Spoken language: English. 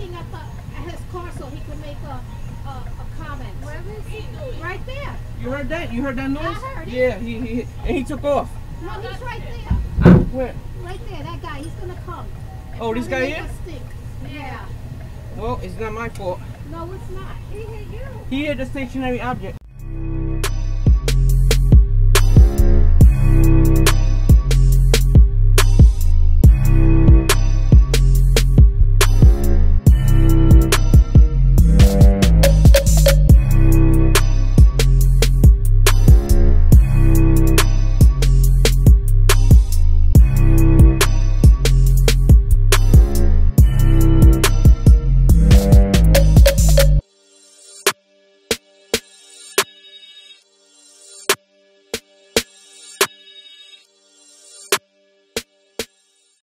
looking at his car so he could make a comment. Where is he? Right there. You heard that? You heard that noise? I heard it. Yeah, he took off. No, he's right there. Where? Right there, that guy. He's gonna come. Oh, this guy here? Yeah. Well, it's not my fault. No, it's not. He hit you. He hit the stationary object.